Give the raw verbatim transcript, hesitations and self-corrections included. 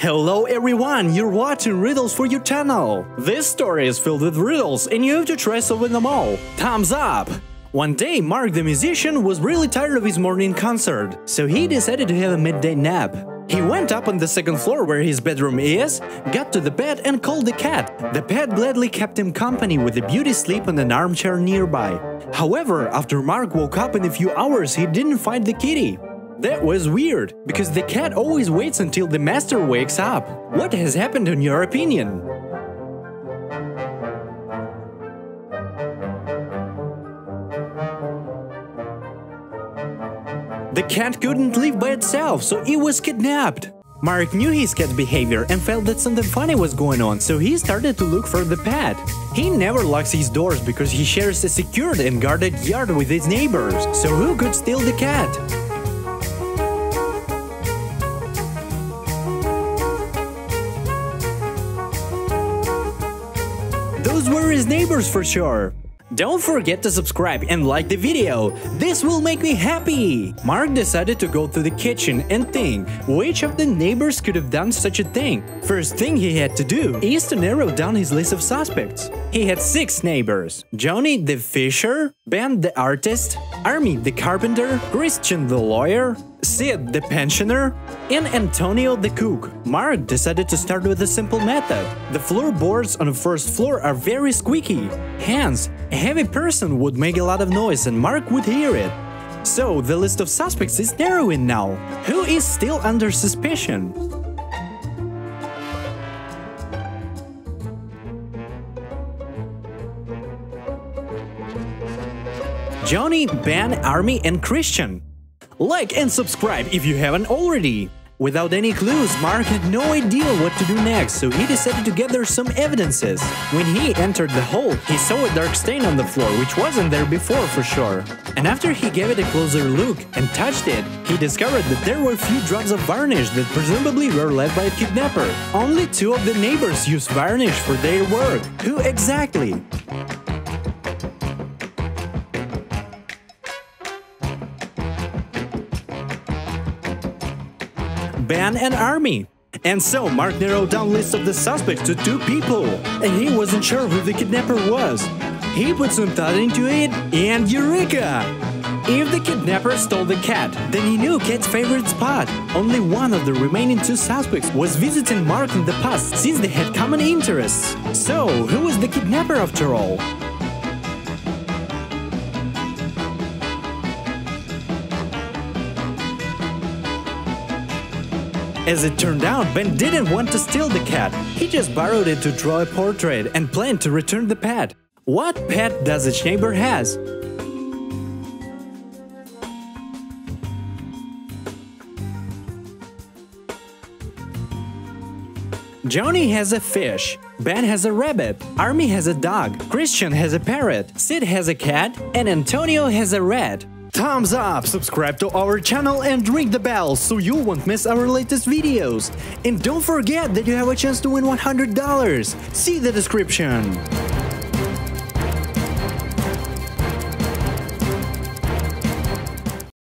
Hello everyone, you're watching Riddles for your channel. This story is filled with riddles and you have to try solving them all. Thumbs up! One day, Mark the musician was really tired of his morning concert, so he decided to have a midday nap. He went up on the second floor where his bedroom is, got to the bed and called the cat. The pet gladly kept him company with the beauty sleep on an armchair nearby. However, after Mark woke up in a few hours, he didn't find the kitty. That was weird, because the cat always waits until the master wakes up. What has happened in your opinion? The cat couldn't live by itself, so it was kidnapped. Mark knew his cat's behavior and felt that something funny was going on, so he started to look for the pet. He never locks his doors because he shares a secured and guarded yard with his neighbors, so who could steal the cat? Those were his neighbors for sure. Don't forget to subscribe and like the video. This will make me happy. Mark decided to go to the kitchen and think which of the neighbors could have done such a thing. First thing he had to do is to narrow down his list of suspects. He had six neighbors: Johnny the fisher, Ben the artist, Army the carpenter, Christian the lawyer, Sid the pensioner, and Antonio the cook. Mark decided to start with a simple method. The floorboards on the first floor are very squeaky. Hence, a heavy person would make a lot of noise and Mark would hear it. So, the list of suspects is narrowing now. Who is still under suspicion? Johnny, Ben, Army, and Christian. Like and subscribe if you haven't already! Without any clues, Mark had no idea what to do next, so he decided to gather some evidences. When he entered the hole, he saw a dark stain on the floor, which wasn't there before for sure. And after he gave it a closer look and touched it, he discovered that there were few drops of varnish that presumably were left by a kidnapper. Only two of the neighbors used varnish for their work. Who exactly? Ben and Army. And so Mark narrowed down list of the suspects to two people, and he wasn't sure who the kidnapper was. He put some thought into it, and eureka! If the kidnapper stole the cat, then he knew cat's favorite spot. Only one of the remaining two suspects was visiting Mark in the past since they had common interests. So, who was the kidnapper after all? As it turned out, Ben didn't want to steal the cat. He just borrowed it to draw a portrait and planned to return the pet. What pet does each neighbor has? Johnny has a fish, Ben has a rabbit, Army has a dog, Christian has a parrot, Sid has a cat, and Antonio has a rat. Thumbs up, subscribe to our channel and ring the bell so you won't miss our latest videos. And don't forget that you have a chance to win one hundred dollars. See the description.